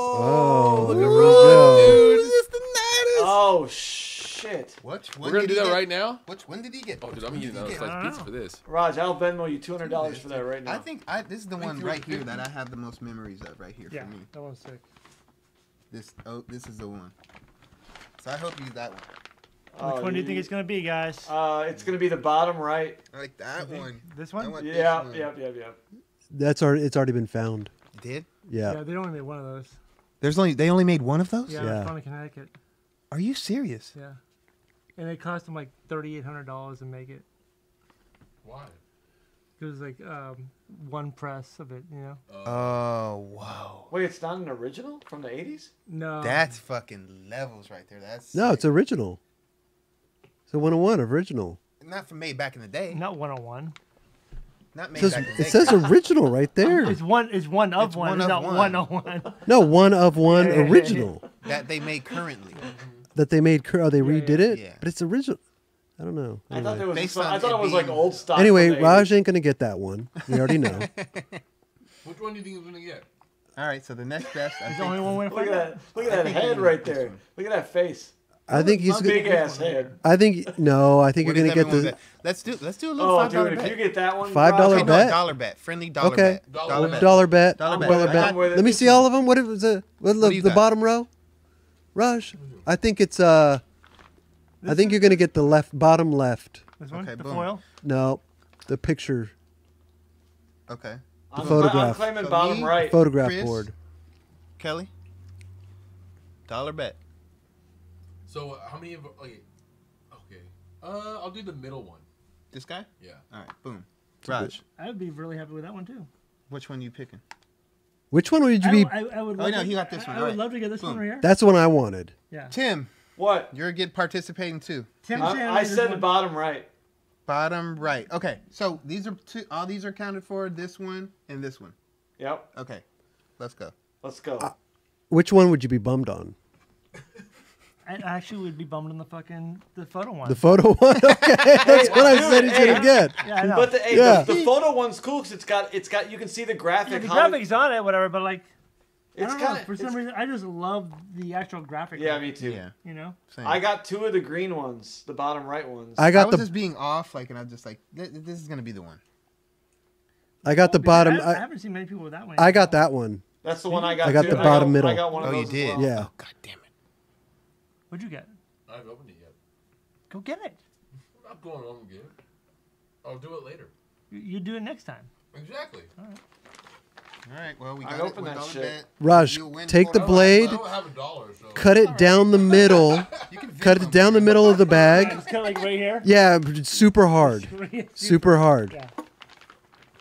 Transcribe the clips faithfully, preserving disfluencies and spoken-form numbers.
Oh, looking real good. Dude, it's the Natas. Oh, shit. What? When We're going to do that get? right now? What? When did he get? Oh, dude, I'm eating those like pizza for this. Raj, I'll Venmo you two hundred dollars for that right now. I think I, this is the one right here that I have the most memories of right here yeah, for me. Yeah, that one's sick. This, oh, this is the one. So I hope you use that one. Oh, Which one do you think it's going to be, guys? Uh, It's going to be the bottom right. I like that one. This one? Yeah, yeah, yeah, yeah. That's already, it's already been found. It did? Yeah. Yeah, they only made one of those. There's only they only made one of those? Yeah, yeah. From Connecticut. Are you serious? Yeah. And it cost them like thirty-eight hundred dollars to make it. Why? It was like um, one press of it, you know? Oh, wow. Wait, it's not an original from the eighties? No. That's fucking levels right there. That's No, sick. It's original. It's a one oh one original. Not from made back in the day. Not one oh one. Not made it says, back in the day. It says original right there. It's one It's one of it's one, one of not one. one oh one. No, one of one original. That they made currently. That they made, oh, they yeah, redid yeah. it? Yeah. But it's original. I don't know. Anyway. I thought, there was some, I thought it was like old stock. Anyway, Raj ain't going to get that one. We already know. Which one do you think he's going to get? All right, so the next best. I think the only one way to look, at that, look at that head right there. Look at that face. I think he's gonna, big ass head. I think no. I think you're gonna get the. Let's do. Let's do a little oh, five dollar bet. If you get that one, five dollar okay, bet. No, dollar bet. Friendly dollar okay. bet. Dollar, dollar bet. Dollar bet. Dollar bet. Dollar bet. Let me see all of them. What is the what, what the, the bottom row? Raj, I think it's. Uh, I think you're gonna get the left bottom left. This one? Okay, the boom. foil? No, the picture. Okay. The I'm photograph. I'm claiming so bottom me, right. Photograph Chris, board. Kelly. Dollar bet. So how many of okay, okay? Uh, I'll do the middle one. This guy? Yeah. All right. Boom. Raj. I'd be really happy with that one too. Which one are you picking? Which one would you I, be? I, I would. Oh no, to, he got this I, one. I would right. love to get this boom. one right here. That's the one I wanted. Yeah. Tim. What? You're good participating too. Tim. I, I said the bottom right. Bottom right. Okay. So these are two. All these are counted for. This one and this one. Yep. Okay. Let's go. Let's go. Uh, which one would you be bummed on? I actually would be bummed on the fucking the photo one. The photo one, okay. That's what I said he's gonna get. Yeah, I know. But the, hey, yeah. the, the photo one's cool because it's got it's got you can see the graphic. Yeah, the graphics on it, whatever. But like, it's I don't kinda, know, for some it's, reason I just love the actual graphic. Yeah, me too. Yeah. You know, Same. I got two of the green ones, the bottom right ones. I got I was the, just being off, like, and I'm just like, this, this is gonna be the one. I got the bottom. I, I haven't seen many people with that one. I got that one. That's the one I got. I got too. the bottom I got, middle. I got one oh, of those you did. As well. Yeah. Oh, God damn it. What'd you get? I haven't opened it yet. Go get it. I'm not going home again. I'll do it later. You, you do it next time. Exactly. All right. All right. Well, we got I open that shit. Bit. Raj, take the blade. I don't have a dollar, so. Cut it right. down the middle. you can cut it down the middle of the bag. Just cut it like right here. Yeah, super hard. super hard. Yeah.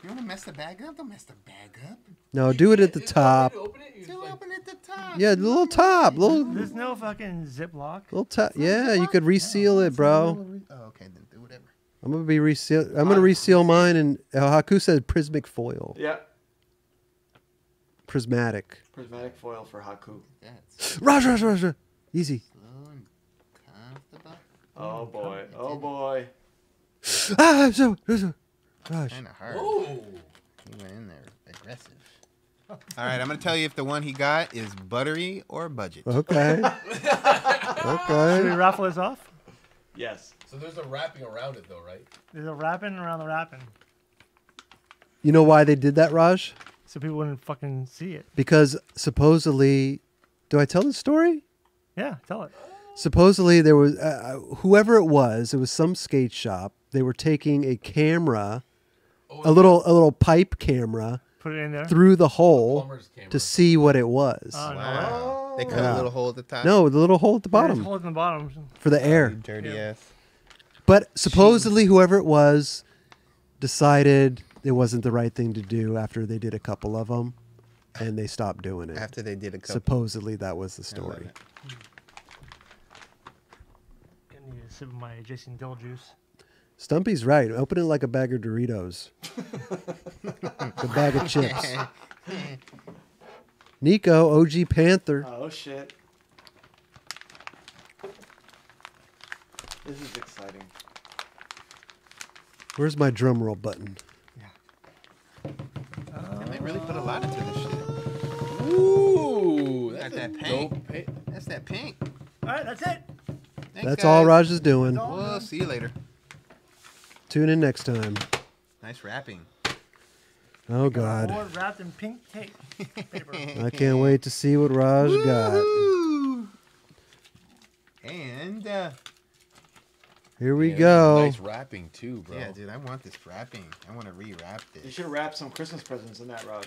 You want to mess the bag up? Don't mess the bag up. No, do it at the top. Open it, do like, open it at the top. Yeah, little top. Little, There's no fucking Ziploc. Little top. Yeah, you could reseal yeah, it, bro. Re oh, okay, then do whatever. I'm gonna be reseal. I'm gonna reseal mine in uh, Haku said prismatic foil. Yeah. Prismatic. Prismatic foil for Haku. That's Raj, Raj, Raj, Raj. Easy. Slow and comfortable. Oh boy. Oh boy. ah, I'm so. I'm so. Raj. Kind of hard. Whoa. He went in there aggressive. All right, I'm going to tell you if the one he got is buttery or budget. Okay. okay. Should we raffle this off? Yes. So there's a wrapping around it, though, right? There's a wrapping around the wrapping. You know why they did that, Raj? So people wouldn't fucking see it. Because supposedly... Do I tell this story? Yeah, tell it. Supposedly there was... Uh, whoever it was, it was some skate shop. They were taking a camera, oh, a little a little pipe camera... Put it in there? Through the hole the to see what it was. Oh, wow. wow. They cut yeah. a little hole at the top. No, the little hole at the bottom. Yeah, hole at the bottom. For the oh, air. Dirty yeah. ass. But supposedly Jeez. whoever it was decided it wasn't the right thing to do after they did a couple of them, and they stopped doing it. After they did a couple. Supposedly that was the story. I need a sip of my Jason Dill juice. Stumpy's right. Open it like a bag of Doritos. a bag of chips. Nico, O G Panther. Oh, shit. This is exciting. Where's my drum roll button? Yeah. Uh, and they really put a lot into this shit. Ooh. that pink. Nope. That's that pink. All right, that's it. Thanks, that's guys. all Raj is doing. We'll see you later. Tune in next time. Nice wrapping. Oh, God. More wrapped in pink tape. Paper. I can't wait to see what Raj Woo-hoo! got. And uh, here we yeah, go. Nice wrapping, too, bro. Yeah, dude, I want this wrapping. I want to rewrap this. You should wrap some Christmas presents in that, Raj.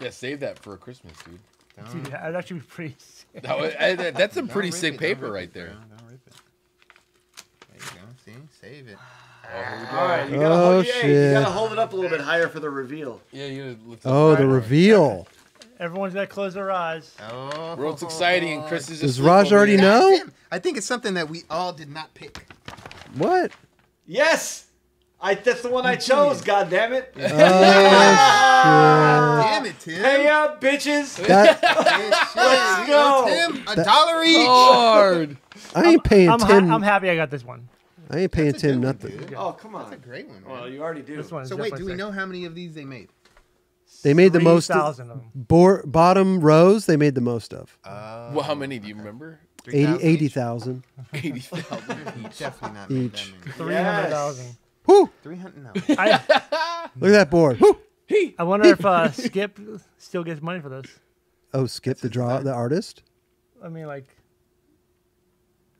Yeah, save that for Christmas, dude. Dude, that'd actually be pretty sick. That was, I, that, that's some pretty sick it, paper right it, there. Don't, don't rip it. There you go. See? Save it. All right, you gotta, oh, hold, shit. Yeah, you gotta hold it up a little bit higher for the reveal. Yeah, you lift up oh, the, the reveal. Everyone's gotta close their eyes. Oh, world's exciting. And Chris is does Raj already know? I think it's something that we all did not pick. What? Yes, I. That's the one I chose. God damn it! Oh, God damn it, Tim! Pay up, bitches. That, Let's go, Tim. A that, dollar each. Lord. I ain't paying I'm, Tim. I'm happy I got this one. I ain't paying Tim nothing. One, oh, come on. That's a great one. Man. Well, you already do. This one so wait, do we know how many of these they made? They made the most of them. Bottom rows, they made the most of. Uh, well, how many do you remember? eighty thousand. eighty thousand. Each. Definitely not each. three hundred thousand. Yes. Woo! three hundred thousand. Look at that board. Woo! I wonder if uh, Skip still gets money for this. Oh, Skip, the draw, the artist? I mean, like...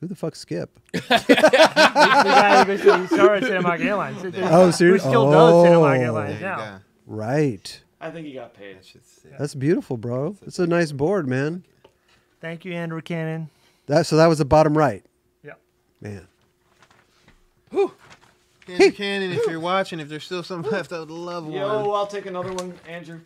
Who the fuck Skip? The guy who started Cinemark Airlines. Oh, seriously? Who still oh, does Cinemark Airlines now. Right. I think he got paid. That's beautiful, bro. It's a nice board, man. Thank you, Andrew Cannon. That, so that was the bottom right? Yeah. Man. Whew. Andrew Cannon, if you're watching, if there's still some left, I would love one. Yo, I'll take another one, Andrew.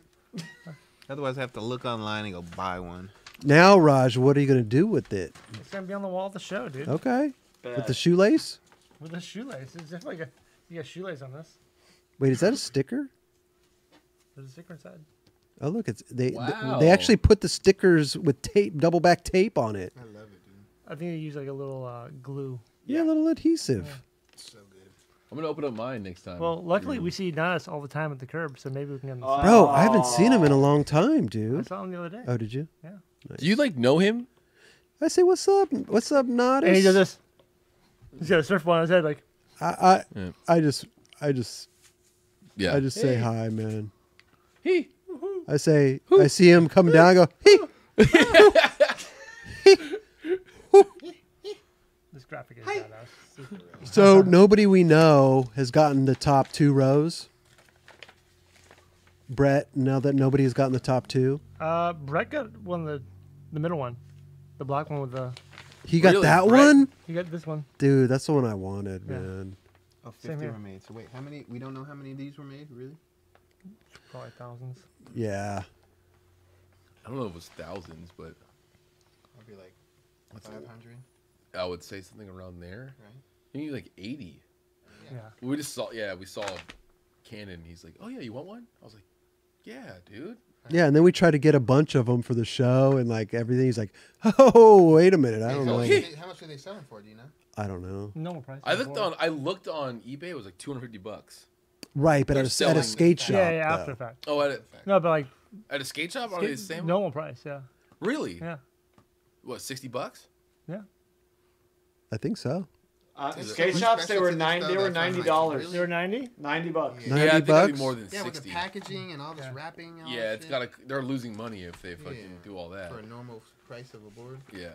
Otherwise, I have to look online and go buy one. Now, Raj, what are you going to do with it? It's going to be on the wall of the show, dude. Okay. Bad. With the shoelace? With the shoelace. It's definitely got, you got shoelace on this. Wait, is that a sticker? There's a sticker inside. Oh, look. It's They wow. they actually put the stickers with tape, double back tape on it. I love it, dude. I think they use like a little uh, glue. Yeah, yeah, a little adhesive. Yeah. It's so good. I'm going to open up mine next time. Well, luckily yeah. we see Natas all the time at the curb, so maybe we can get him. Oh. Bro, I haven't seen him in a long time, dude. I saw him the other day. Oh, did you? Yeah. Nice. Do you like know him? I say, what's up? What's up, Natas? And he does this. He's got a surfboard on his head, like. I, I, yeah. I just, I just, yeah. I just hey. say hi, man. He. I say, Who. I see him coming down. I go, he. This graphic is badass. So nobody we know has gotten the top two rows. Brett, now that nobody has gotten the top two. Uh, Brett got one, the the middle one, the black one with the. He got really? that Brett? one. He got this one. Dude, that's the one I wanted, yeah. man. Oh, fifty were made. So wait, how many? We don't know how many of these were made, really. Probably thousands. Yeah. I don't know if it was thousands, but. I'd be like, five hundred. I would say something around there. Right. You need like eighty. Yeah. yeah. We just saw. Yeah, we saw Cannon. He's like, oh yeah, you want one? I was like. Yeah, dude. Yeah, and then we try to get a bunch of them for the show and like everything. He's like, oh, wait a minute, I don't know. How much are they selling for? Do you know? I don't know. No price. I looked on. I looked on eBay. It was like two hundred fifty bucks. Right, but at a, at a skate shop. Yeah, yeah, after the fact. Oh, at a, no, but like at a skate shop, are they the same? Normal price, yeah. Really? Yeah. What, sixty bucks? Yeah. I think so. Uh, in skate shops, they were nine. They were ninety dollars. Really? They were ninety. Ninety bucks. Yeah, ninety I think bucks. That'd be more than yeah, sixty. With the packaging and all this yeah. wrapping. And all yeah, it's got. They're losing money if they fucking yeah. do all that for a normal price of a board. Yeah.